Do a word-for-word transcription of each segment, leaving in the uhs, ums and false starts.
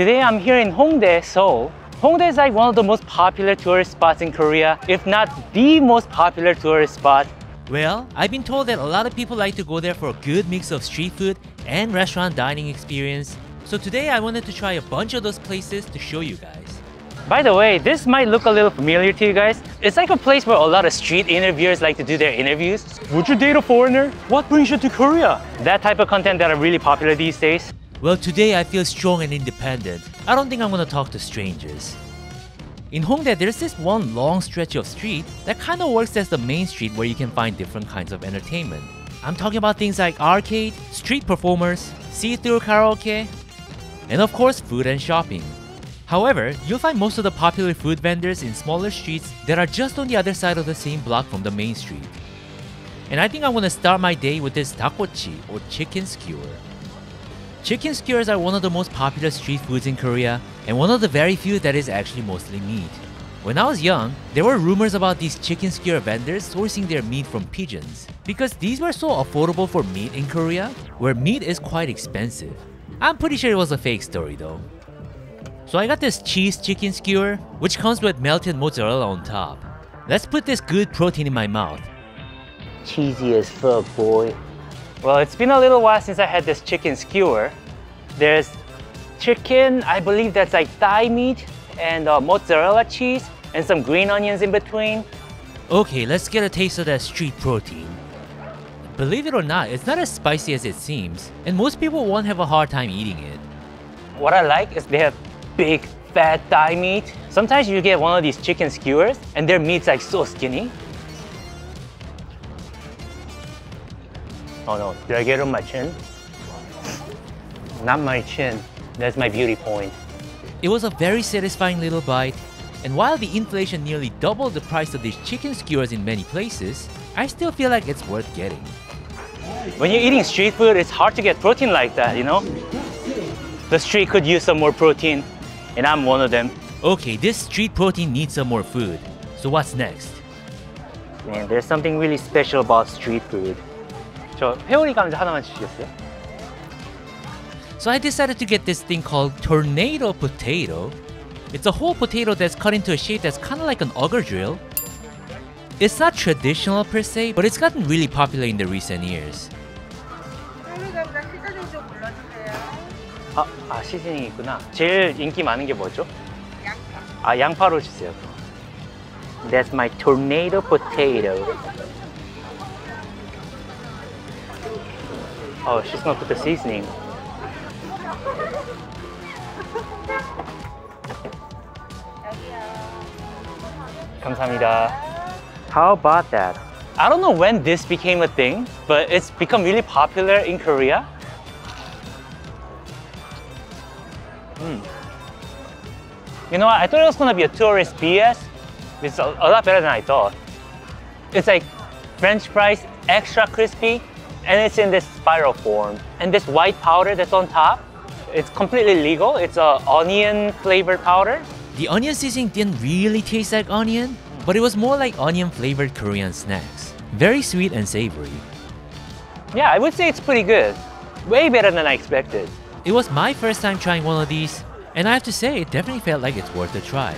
Today I'm here in Hongdae, Seoul. Hongdae is like one of the most popular tourist spots in Korea, if not the most popular tourist spot. Well, I've been told that a lot of people like to go there for a good mix of street food and restaurant dining experience. So today I wanted to try a bunch of those places to show you guys. By the way, this might look a little familiar to you guys. It's like a place where a lot of street interviewers like to do their interviews. Would you date a foreigner? What brings you to Korea? That type of content that are really popular these days. Well, today I feel strong and independent. I don't think I'm gonna talk to strangers. In Hongdae, there's this one long stretch of street that kind of works as the main street where you can find different kinds of entertainment. I'm talking about things like arcade, street performers, see-through karaoke, and of course, food and shopping. However, you'll find most of the popular food vendors in smaller streets that are just on the other side of the same block from the main street. And I think I want to start my day with this dakochi, or chicken skewer. Chicken skewers are one of the most popular street foods in Korea, and one of the very few that is actually mostly meat. When I was young, there were rumors about these chicken skewer vendors sourcing their meat from pigeons, because these were so affordable for meat in Korea, where meat is quite expensive. I'm pretty sure it was a fake story though. So I got this cheese chicken skewer, which comes with melted mozzarella on top. Let's put this good protein in my mouth. Cheesy as fuck, boy. Well, it's been a little while since I had this chicken skewer. There's chicken, I believe that's like thigh meat, and uh, mozzarella cheese, and some green onions in between. Okay, let's get a taste of that street protein. Believe it or not, it's not as spicy as it seems, and most people won't have a hard time eating it. What I like is they have big fat thigh meat. Sometimes you get one of these chicken skewers and their meat's like so skinny. Oh no, did I get on my chin? Not my chin, that's my beauty point. It was a very satisfying little bite, and while the inflation nearly doubled the price of these chicken skewers in many places, I still feel like it's worth getting. When you're eating street food, it's hard to get protein like that, you know? The street could use some more protein, and I'm one of them. Okay, this street protein needs some more food. So what's next? Man, there's something really special about street food. 저 회오리 감자 하나만 주시겠어요? So I decided to get this thing called tornado potato. It's a whole potato that's cut into a shape that's kind of like an auger drill. It's not traditional per se, but it's gotten really popular in the recent years. 아, 아 시즈닝이 있구나. 제일 인기 많은 게 뭐죠? 양파. 아, 양파로 주세요. That's my tornado potato. Oh, she's gonna put the seasoning. 감사합니다. How about that? I don't know when this became a thing, but it's become really popular in Korea. Mm. You know what? I thought it was gonna be a tourist B S. It's a, a lot better than I thought. It's like French fries, extra crispy, and it's in this spiral form. And this white powder that's on top, it's completely legal. It's an onion flavored powder. The onion seasoning didn't really taste like onion, but it was more like onion flavored Korean snacks. Very sweet and savory. Yeah, I would say it's pretty good. Way better than I expected. It was my first time trying one of these, and I have to say, it definitely felt like it's worth a try.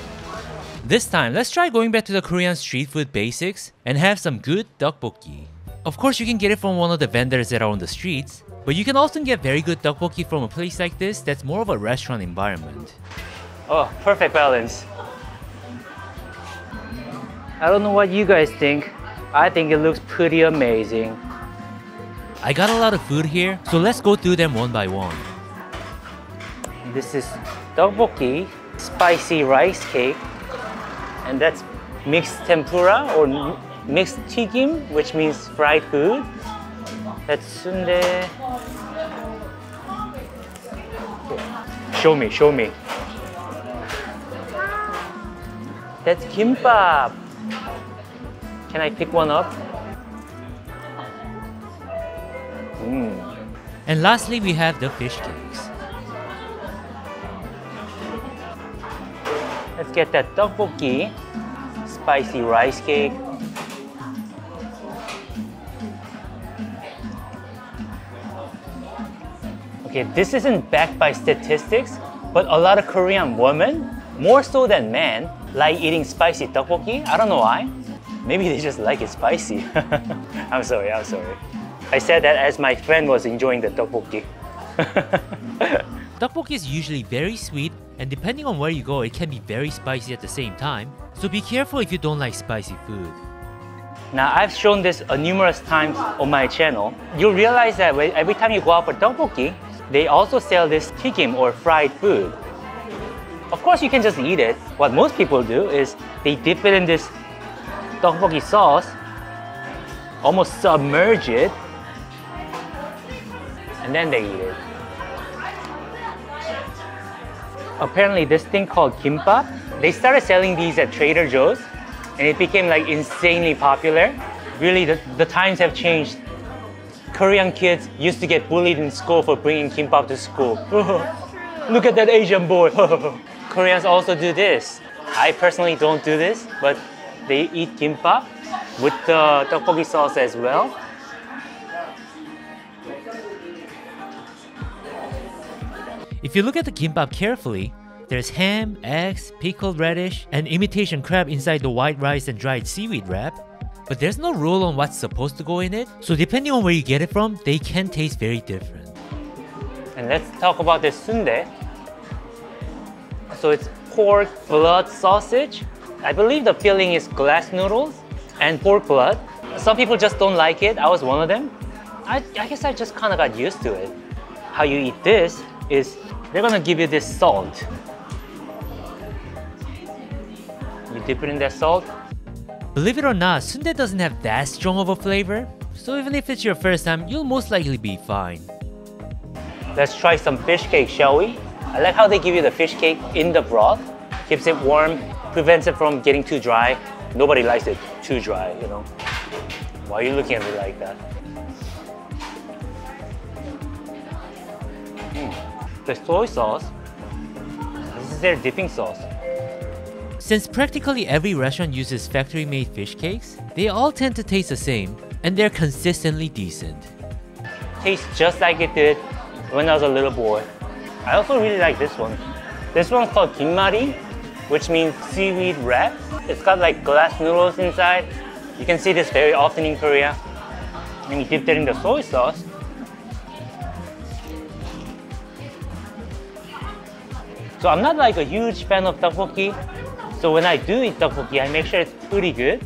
This time, let's try going back to the Korean street food basics and have some good tteokbokki. Of course, you can get it from one of the vendors that are on the streets, but you can often get very good tteokbokki from a place like this that's more of a restaurant environment. Oh, perfect balance. I don't know what you guys think. I think it looks pretty amazing. I got a lot of food here, so let's go through them one by one. This is tteokbokki, spicy rice cake, and that's mixed tempura or mixed tigim, which means fried food. That's sunde. Show me, show me. That's kimbap. Can I pick one up? Mm. And lastly, we have the fish cakes. Let's get that tteokbokki, spicy rice cake. Okay, this isn't backed by statistics, But a lot of Korean women, more so than men, like eating spicy tteokbokki. I don't know why. Maybe they just like it spicy. I'm sorry, I'm sorry. I said that as my friend was enjoying the tteokbokki. Tteokbokki is usually very sweet, and depending on where you go, it can be very spicy at the same time. So be careful if you don't like spicy food. Now, I've shown this uh, numerous times on my channel. You'll realize that every time you go out for tteokbokki, they also sell this tigim or fried food. Of course, you can just eat it. What most people do is they dip it in this tteokbokki sauce, almost submerge it, and then they eat it. Apparently, this thing called kimbap, they started selling these at Trader Joe's, and it became like insanely popular. Really, the, the times have changed. Korean kids used to get bullied in school for bringing kimbap to school. Look at that Asian boy. Koreans also do this. I personally don't do this, but they eat kimbap with the tteokbokki sauce as well. If you look at the kimbap carefully, there's ham, eggs, pickled radish, and imitation crab inside the white rice and dried seaweed wrap. But there's no rule on what's supposed to go in it, so depending on where you get it from, they can taste very different. And let's talk about this sunde. So it's pork blood sausage. I believe the filling is glass noodles and pork blood. Some people just don't like it. I was one of them. I, I guess I just kind of got used to it. How you eat this is they're gonna give you this salt. You dip it in that salt. Believe it or not, sundae doesn't have that strong of a flavor, so even if it's your first time, you'll most likely be fine. Let's try some fish cake, shall we? I like how they give you the fish cake in the broth. Keeps it warm, prevents it from getting too dry. Nobody likes it too dry, you know. Why are you looking at me like that? Mm. The soy sauce, this is their dipping sauce. Since practically every restaurant uses factory-made fish cakes, they all tend to taste the same, and they're consistently decent. Tastes just like it did when I was a little boy. I also really like this one. This one's called kimmari, which means seaweed wrap. It's got like glass noodles inside. You can see this very often in Korea. And you dip that in the soy sauce. So I'm not like a huge fan of tteokbokki, so when I do eat tteokbokki, I make sure it's pretty good.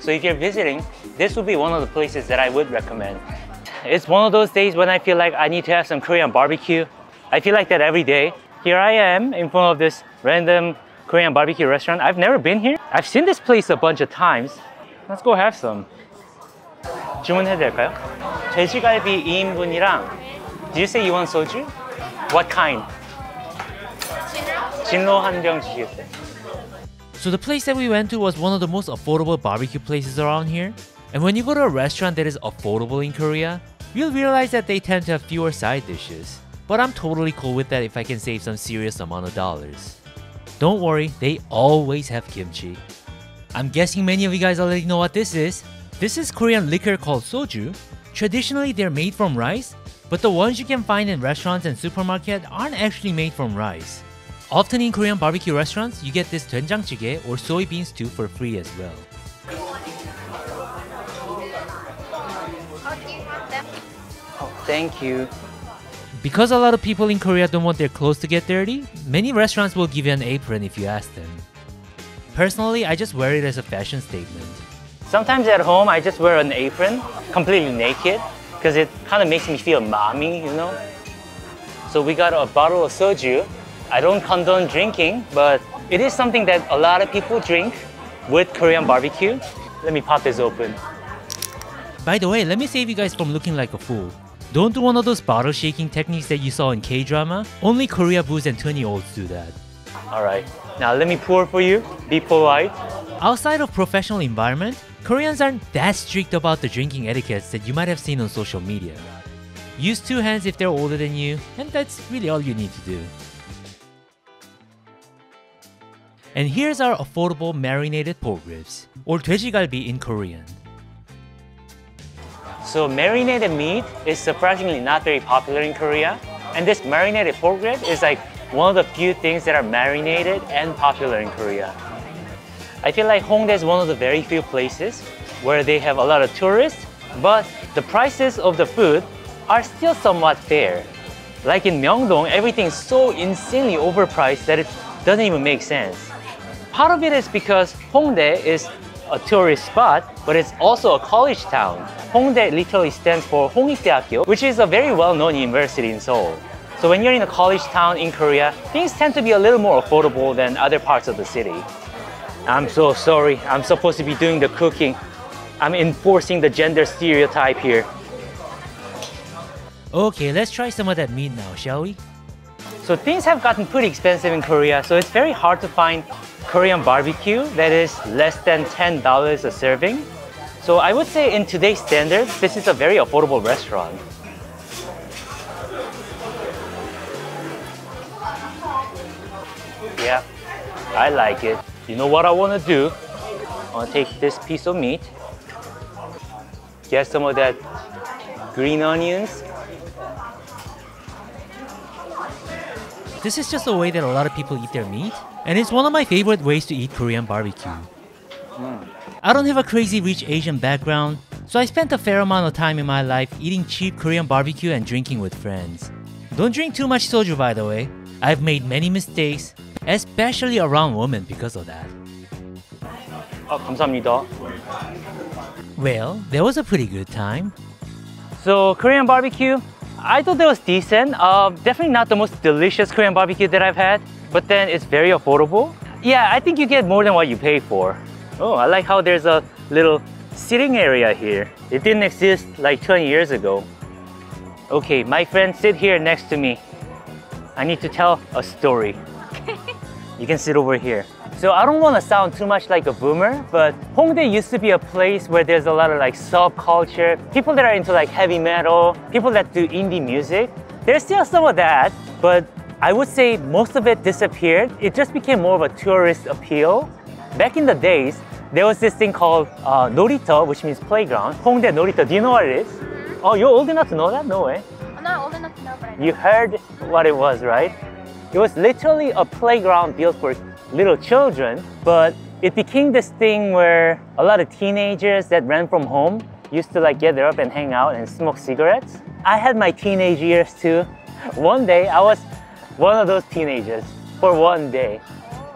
So if you're visiting, this would be one of the places that I would recommend. It's one of those days when I feel like I need to have some Korean barbecue. I feel like that every day. Here I am in front of this random Korean barbecue restaurant. I've never been here. I've seen this place a bunch of times. Let's go have some. 주문해도 될까요? 돼지갈비 two 인분이랑. Did you say you want soju? What kind? So the place that we went to was one of the most affordable barbecue places around here. And when you go to a restaurant that is affordable in Korea, you'll realize that they tend to have fewer side dishes. But I'm totally cool with that if I can save some serious amount of dollars. Don't worry, they always have kimchi. I'm guessing many of you guys already know what this is. This is Korean liquor called soju. Traditionally, they're made from rice, but the ones you can find in restaurants and supermarkets aren't actually made from rice. Often in Korean barbecue restaurants, you get this doenjang jjigae or soybean stew for free as well. Oh, thank you. Because a lot of people in Korea don't want their clothes to get dirty, many restaurants will give you an apron if you ask them. Personally, I just wear it as a fashion statement. Sometimes at home, I just wear an apron, completely naked, because it kind of makes me feel mommy, you know? So we got a bottle of soju. I don't condone drinking, but it is something that a lot of people drink with Korean barbecue. Let me pop this open. By the way, let me save you guys from looking like a fool. Don't do one of those bottle shaking techniques that you saw in K-drama. Only Korea booze and twenty-year-olds do that. Alright, now let me pour for you. Be polite. Outside of professional environment, Koreans aren't that strict about the drinking etiquettes that you might have seen on social media. Use two hands if they're older than you, and that's really all you need to do. And here's our affordable marinated pork ribs, or 돼지갈비 in Korean. So marinated meat is surprisingly not very popular in Korea. And this marinated pork rib is like one of the few things that are marinated and popular in Korea. I feel like Hongdae is one of the very few places where they have a lot of tourists, but the prices of the food are still somewhat fair. Like in Myeongdong, everything's so insanely overpriced that it doesn't even make sense. Part of it is because Hongdae is a tourist spot, but it's also a college town. Hongdae literally stands for Hongik, which is a very well-known university in Seoul. So when you're in a college town in Korea, things tend to be a little more affordable than other parts of the city. I'm so sorry, I'm supposed to be doing the cooking. I'm enforcing the gender stereotype here. Okay, let's try some of that meat now, shall we? So things have gotten pretty expensive in Korea, so it's very hard to find Korean barbecue that is less than ten dollars a serving. So I would say in today's standards, this is a very affordable restaurant. Yeah, I like it. You know what I want to do? I want to take this piece of meat, get some of that green onions. This is just the way that a lot of people eat their meat, and it's one of my favorite ways to eat Korean barbecue. Mm. I don't have a crazy rich Asian background, so I spent a fair amount of time in my life eating cheap Korean barbecue and drinking with friends. Don't drink too much soju, by the way. I've made many mistakes, especially around women because of that. Oh, 감사합니다. Well, that was a pretty good time. So, Korean barbecue, I thought that was decent. Uh, definitely not the most delicious Korean barbecue that I've had, but then it's very affordable. Yeah, I think you get more than what you pay for. Oh, I like how there's a little sitting area here. It didn't exist like twenty years ago. Okay, my friend, sit here next to me. I need to tell a story. You can sit over here. So I don't want to sound too much like a boomer, but Hongdae used to be a place where there's a lot of like subculture, people that are into like heavy metal, people that do indie music. There's still some of that, but I would say most of it disappeared. It just became more of a tourist appeal. Back in the days, there was this thing called uh, nori-to, which means playground. Hongdae nori-to, do you know what it is? Oh, you're old enough to know that? No way. I'm not old enough to know, but I know. You heard what it was, right? It was literally a playground built for little children, but it became this thing where a lot of teenagers that ran from home used to like gather up and hang out and smoke cigarettes. I had my teenage years too. One day, I was one of those teenagers for one day,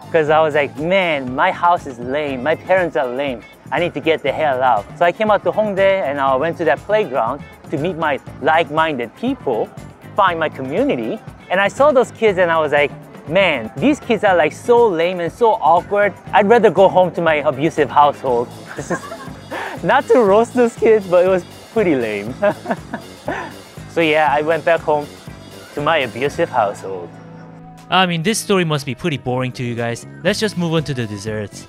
because I was like, man, my house is lame, my parents are lame, I need to get the hell out. So I came out to Hongdae and I went to that playground to meet my like-minded people, find my community, and I saw those kids and I was like, man, these kids are like so lame and so awkward. I'd rather go home to my abusive household. This is not to roast those kids, but it was pretty lame. So yeah, I went back home to my abusive household. I mean, this story must be pretty boring to you guys. Let's just move on to the desserts.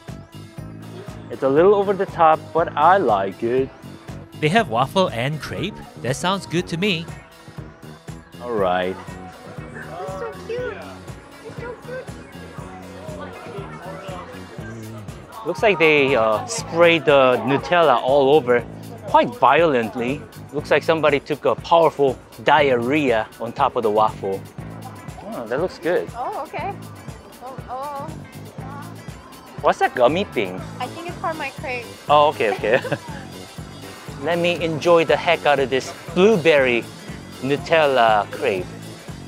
It's a little over the top, but I like it. They have waffle and crepe? That sounds good to me. Alright. Looks like they uh, sprayed the Nutella all over quite violently. Looks like somebody took a powerful diarrhea on top of the waffle. Oh, that looks good. Oh, okay. Oh, oh. What's that gummy thing? I think it's part of my crepe. Oh, okay, okay. Let me enjoy the heck out of this blueberry Nutella crepe.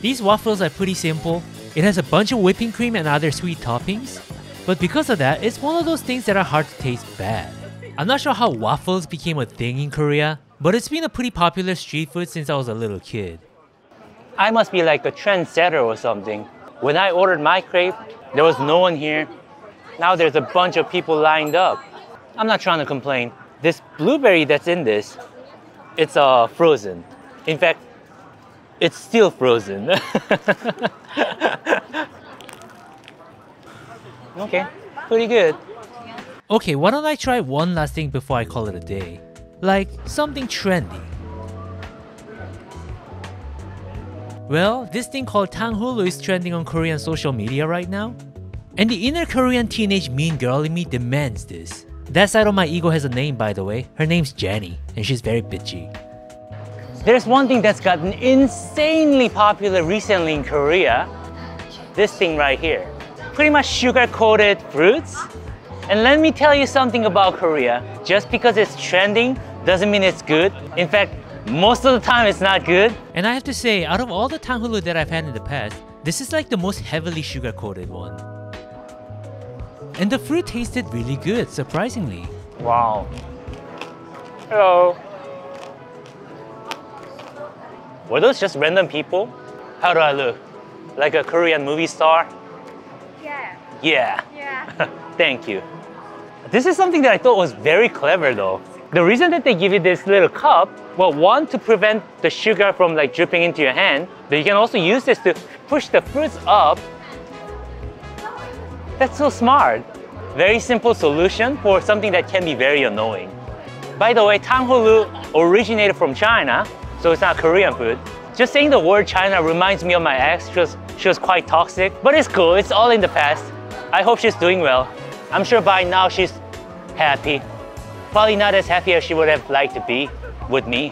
These waffles are pretty simple. It has a bunch of whipping cream and other sweet toppings. But because of that, it's one of those things that are hard to taste bad. I'm not sure how waffles became a thing in Korea, but it's been a pretty popular street food since I was a little kid. I must be like a trendsetter or something. When I ordered my crepe, there was no one here. Now there's a bunch of people lined up. I'm not trying to complain. This blueberry that's in this, it's uh, frozen. In fact, it's still frozen. Okay, pretty good. Okay, why don't I try one last thing before I call it a day? Like, something trendy. Well, this thing called tanghulu is trending on Korean social media right now. And the inner Korean teenage mean girl in me demands this. That side of my ego has a name, by the way. Her name's Jenny, and she's very bitchy. There's one thing that's gotten insanely popular recently in Korea. this thing right here. Pretty much sugar-coated fruits. And let me tell you something about Korea. Just because it's trending doesn't mean it's good. In fact, most of the time it's not good. And I have to say, out of all the tanghulu that I've had in the past, this is like the most heavily sugar-coated one. And the fruit tasted really good, surprisingly. Wow. Hello. Were those just random people? How do I look? Like a Korean movie star? Yeah. Yeah. Yeah. Thank you. This is something that I thought was very clever though. The reason that they give you this little cup, well, one, to prevent the sugar from like dripping into your hand, but you can also use this to push the fruits up. That's so smart. Very simple solution for something that can be very annoying. By the way, tanghulu originated from China, so it's not Korean food. Just saying the word China reminds me of my ex. She was, she was quite toxic, but it's cool. It's all in the past. I hope she's doing well. I'm sure by now she's happy. Probably not as happy as she would have liked to be with me.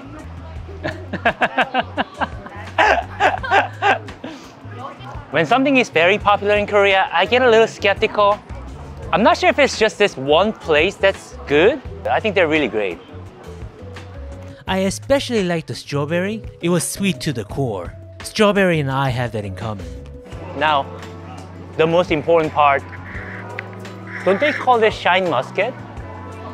When something is very popular in Korea, I get a little skeptical. I'm not sure if it's just this one place that's good. I think they're really great. I especially like the strawberry. It was sweet to the core. Strawberry and I have that in common. Now, the most important part. Don't they call this Shine Muscat?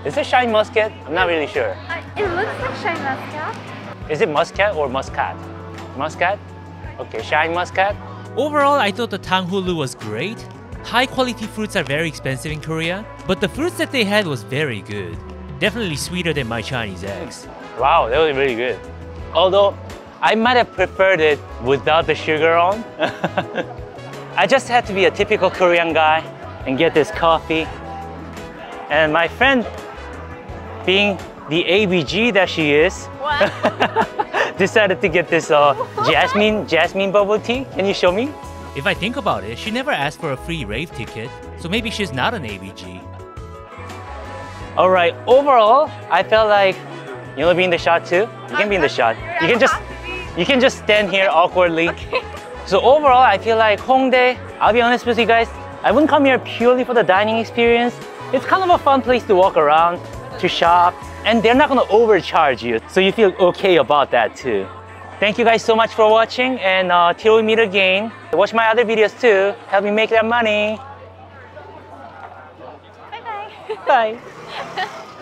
Is it Shine Muscat? I'm not really sure. Uh, it looks like Shine Muscat. Is it Muscat or Muscat? Muscat? Okay, Shine Muscat. Overall, I thought the tanghulu was great. High quality fruits are very expensive in Korea, but the fruits that they had was very good. Definitely sweeter than my Chinese eggs. Wow, that was really good. Although, I might have preferred it without the sugar on. I just had to be a typical Korean guy and get this coffee. And my friend, being the A B G that she is, decided to get this uh, jasmine, jasmine bubble tea. Can you show me? If I think about it, she never asked for a free rave ticket, so maybe she's not an A B G. All right, overall, I felt like, you want to be in the shot too? You can be in the shot. You can just, you can just stand here awkwardly. Okay. So overall, I feel like Hongdae, I'll be honest with you guys, I wouldn't come here purely for the dining experience. It's kind of a fun place to walk around, to shop, and they're not going to overcharge you. So you feel okay about that too. Thank you guys so much for watching, and uh, till we meet again, watch my other videos too. Help me make that money. Bye-bye. Bye.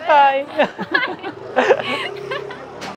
Bye. Bye. Bye.